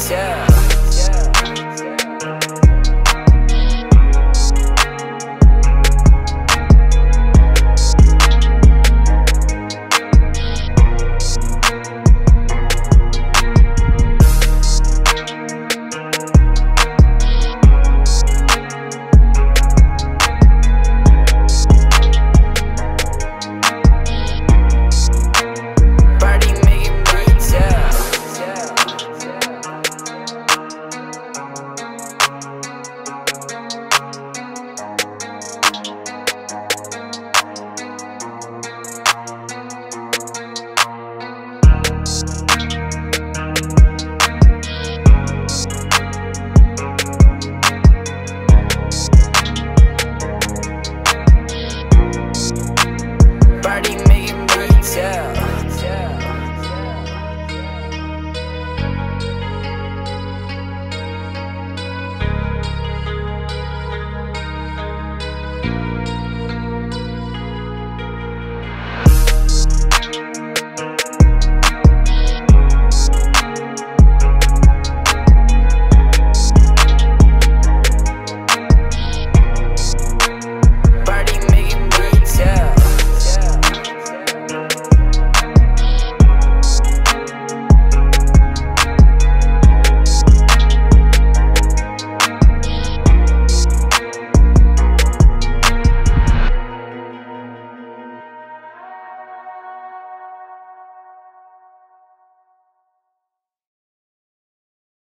ciência.